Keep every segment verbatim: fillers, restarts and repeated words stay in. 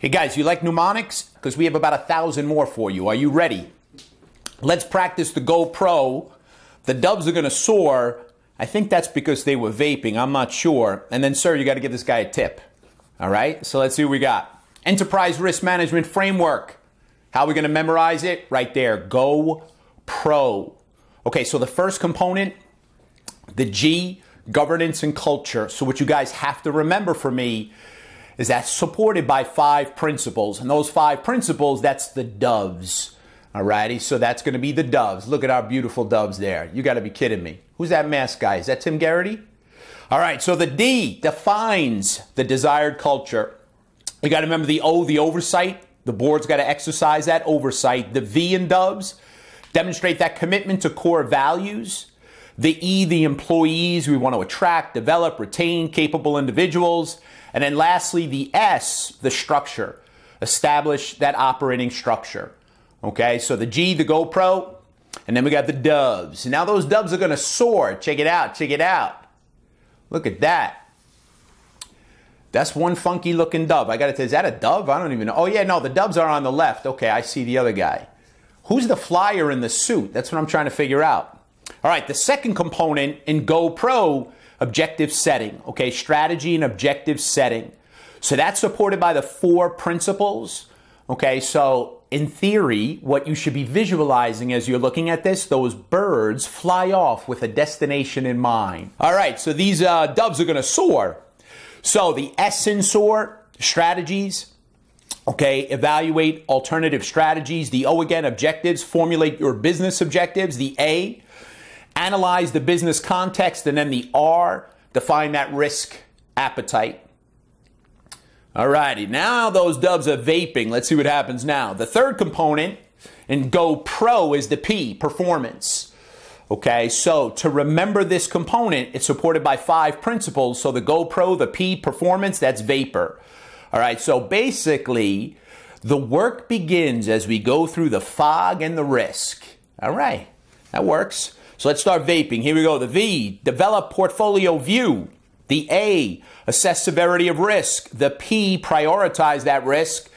Hey guys, you like mnemonics? Because we have about a thousand more for you. Are you ready? Let's practice the GoPro. The doves are gonna soar. I think that's because they were vaping, I'm not sure. And then, sir, you gotta give this guy a tip. All right, so let's see what we got. Enterprise Risk Management Framework. How are we gonna memorize it? Right there, GoPro. Okay, so the first component, the G, governance and culture. So what you guys have to remember for me is that's supported by five principles. And those five principles, that's the doves. Alrighty, so that's gonna be the doves. Look at our beautiful doves there. You gotta be kidding me. Who's that mask guy? Is that Tim Garrity? All right, so the D defines the desired culture. You gotta remember the O, the oversight. The board's gotta exercise that oversight. The V in doves, demonstrate that commitment to core values. The E, the employees, we want to attract, develop, retain capable individuals. And then lastly, the S, the structure. Establish that operating structure. Okay, so the G, the GoPro, and then we got the doves. Now those doves are going to soar. Check it out, check it out. Look at that. That's one funky looking dove. I got to tell you, is that a dove? I don't even know. Oh yeah, no, the doves are on the left. Okay, I see the other guy. Who's the flyer in the suit? That's what I'm trying to figure out. All right, the second component in GoPro, objective setting, okay? Strategy and objective setting. So that's supported by the four principles, okay? So in theory, what you should be visualizing as you're looking at this, those birds fly off with a destination in mind. All right, so these uh, doves are gonna soar. So the S in soar, strategies, okay, evaluate alternative strategies. The O again, objectives, formulate your business objectives. The A, analyze the business context, and then the R, define that risk appetite. All righty, now those doves are vaping. Let's see what happens now. The third component in GoPro is the P, performance. Okay, so to remember this component, it's supported by five principles. So the GoPro, the P, performance, that's VAPIR. All right, so basically, the work begins as we go through the fog and the risk. All right, that works. So let's start vaping. Here we go. The V, develop portfolio view. The A, assess severity of risk. The P, prioritize that risk.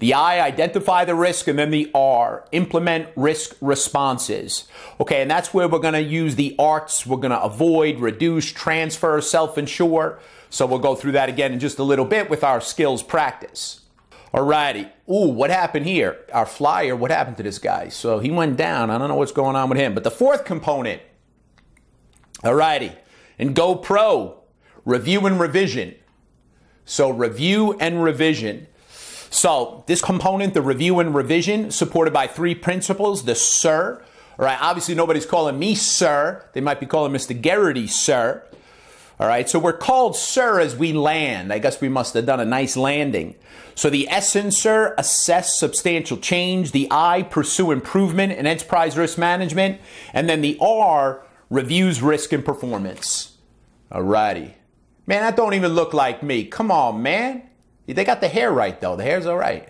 The I, identify the risk. And then the R, implement risk responses. Okay, and that's where we're going to use the arts. We're going to avoid, reduce, transfer, self-insure. So we'll go through that again in just a little bit with our skills practice. Alrighty. Ooh, what happened here? Our flyer, what happened to this guy? So he went down. I don't know what's going on with him. But the fourth component, alrighty, in GoPro, review and revision. So review and revision. So this component, the review and revision, supported by three principles, the sir. All right, obviously nobody's calling me sir. They might be calling Mister Garrity sir. All right, so we're called sir as we land. I guess we must have done a nice landing. So the S in sir, assess substantial change. The I, pursue improvement in enterprise risk management. And then the R, reviews risk and performance. All righty. Man, that don't even look like me. Come on, man. They got the hair right, though. The hair's all right.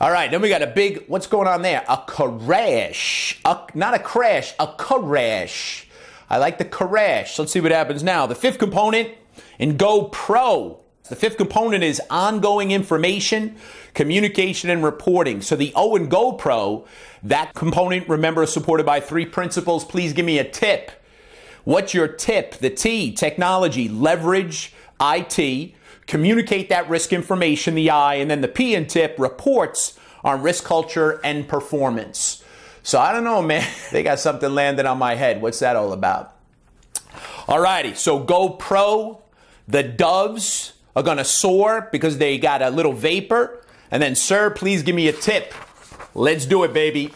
All right, then we got a big, what's going on there? A crash. A, not a crash, a crash. I like the crash. Let's see what happens now. The fifth component in GoPro. The fifth component is ongoing information, communication, and reporting. So the O in GoPro, that component, remember, is supported by three principles. Please give me a tip. What's your tip? The T, technology, leverage I T, communicate that risk information, the I, and then the P in tip, reports on risk culture and performance. So I don't know, man. They got something landed on my head. What's that all about? All righty. So GoPro, the doves are going to soar because they got a little vapor. And then, sir, please give me a tip. Let's do it, baby.